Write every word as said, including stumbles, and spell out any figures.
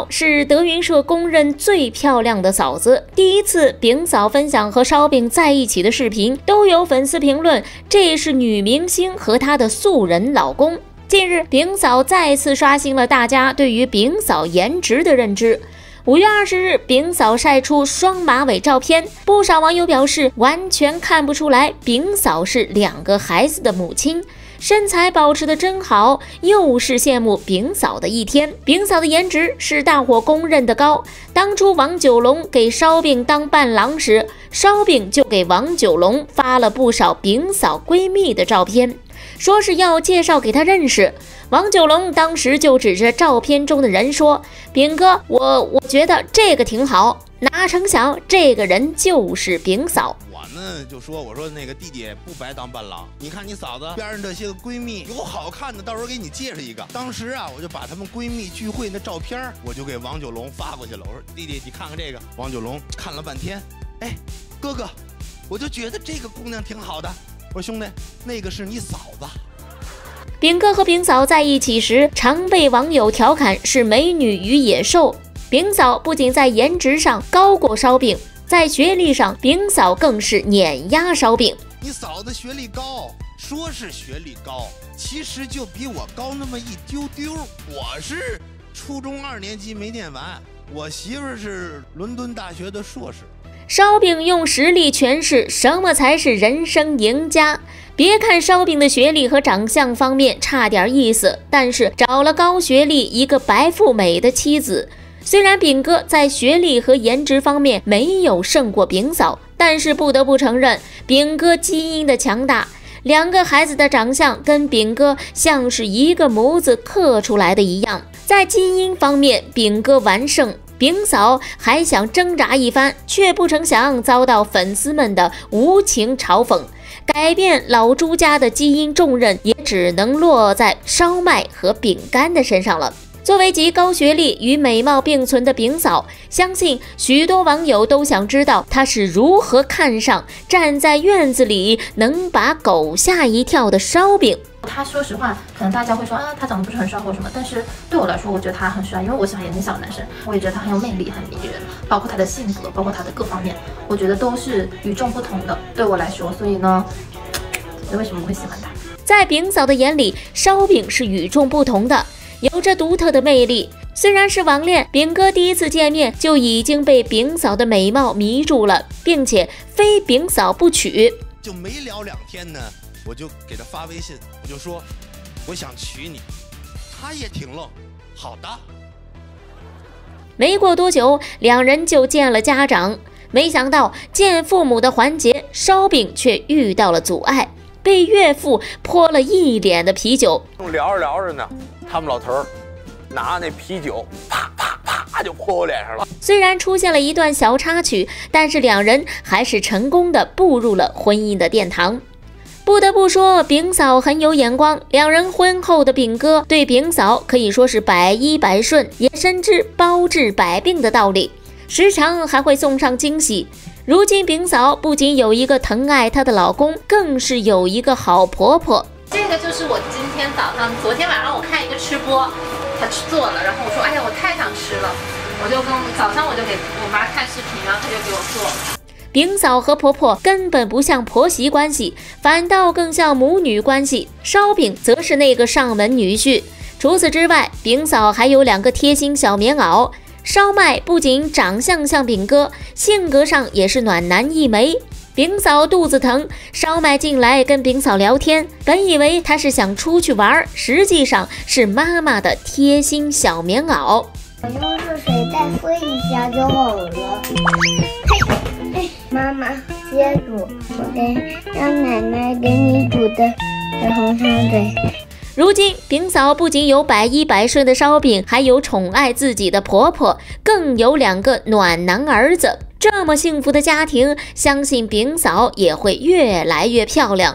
嫂是德云社公认最漂亮的嫂子。第一次饼嫂分享和烧饼在一起的视频，都有粉丝评论这是女明星和她的素人老公。近日，饼嫂再次刷新了大家对于饼嫂颜值的认知。 五月二十日，饼嫂晒出双马尾照片，不少网友表示完全看不出来饼嫂是两个孩子的母亲，身材保持得真好，又是羡慕饼嫂的一天。饼嫂的颜值是大伙公认的高，当初王九龙给烧饼当伴郎时，烧饼就给王九龙发了不少饼嫂闺蜜的照片。 说是要介绍给他认识，王九龙当时就指着照片中的人说：“饼哥，我我觉得这个挺好。”哪成想，这个人就是饼嫂。我们就说：“我说那个弟弟不白当伴郎，你看你嫂子边上这些个闺蜜有好看的，到时候给你介绍一个。”当时啊，我就把她们闺蜜聚会那照片，我就给王九龙发过去了。我说：“弟弟，你看看这个。”王九龙看了半天，哎，哥哥，我就觉得这个姑娘挺好的。 我说兄弟，那个是你嫂子。饼哥和饼嫂在一起时，常被网友调侃是美女与野兽。饼嫂不仅在颜值上高过烧饼，在学历上，饼嫂更是碾压烧饼。你嫂子学历高，说是学历高，其实就比我高那么一丢丢。我是初中二年级没念完，我媳妇是伦敦大学的硕士。 烧饼用实力诠释什么才是人生赢家。别看烧饼的学历和长相方面差点意思，但是找了高学历、一个白富美的妻子。虽然饼哥在学历和颜值方面没有胜过饼嫂，但是不得不承认饼哥基因的强大。两个孩子的长相跟饼哥像是一个模子刻出来的一样，在基因方面，饼哥完胜。 饼嫂还想挣扎一番，却不成想遭到粉丝们的无情嘲讽。改变老朱家的基因重任，也只能落在烧麦和饼干的身上了。作为集高学历与美貌并存的饼嫂，相信许多网友都想知道她是如何看上站在院子里能把狗吓一跳的烧饼。 他说实话，可能大家会说啊，他长得不是很帅或什么，但是对我来说，我觉得他很帅，因为我喜欢年纪小的男生，我也觉得他很有魅力，很迷人，包括他的性格，包括他的各方面，我觉得都是与众不同的，对我来说，所以呢，为什么会喜欢他？在饼嫂的眼里，烧饼是与众不同的，有着独特的魅力。虽然是网恋，饼哥第一次见面就已经被饼嫂的美貌迷住了，并且非饼嫂不娶，就没聊两天呢。 我就给他发微信，我就说我想娶你，他也挺愣，好的。没过多久，两人就见了家长。没想到见父母的环节，烧饼却遇到了阻碍，被岳父泼了一脸的啤酒。聊着聊着呢，他们老头儿拿那啤酒啪啪啪就泼我脸上了。虽然出现了一段小插曲，但是两人还是成功的步入了婚姻的殿堂。 不得不说，饼嫂很有眼光。两人婚后的饼哥对饼嫂可以说是百依百顺，也深知包治百病的道理，时常还会送上惊喜。如今，饼嫂不仅有一个疼爱她的老公，更是有一个好婆婆。这个就是我今天早上，昨天晚上我看一个吃播，她做了，然后我说：“哎呀，我太想吃了！”我就跟早上我就给我妈看视频，然后她就给我做。 饼嫂和婆婆根本不像婆媳关系，反倒更像母女关系。烧饼则是那个上门女婿。除此之外，饼嫂还有两个贴心小棉袄。烧麦不仅长相像饼哥，性格上也是暖男一枚。饼嫂肚子疼，烧麦进来跟饼嫂聊天，本以为他是想出去玩，实际上是妈妈的贴心小棉袄。我用热水袋敷一下就好了。嘿。 妈妈接住，我得让奶奶给你煮的红烧腿。如今，饼嫂不仅有百依百顺的烧饼，还有宠爱自己的婆婆，更有两个暖男儿子。这么幸福的家庭，相信饼嫂也会越来越漂亮。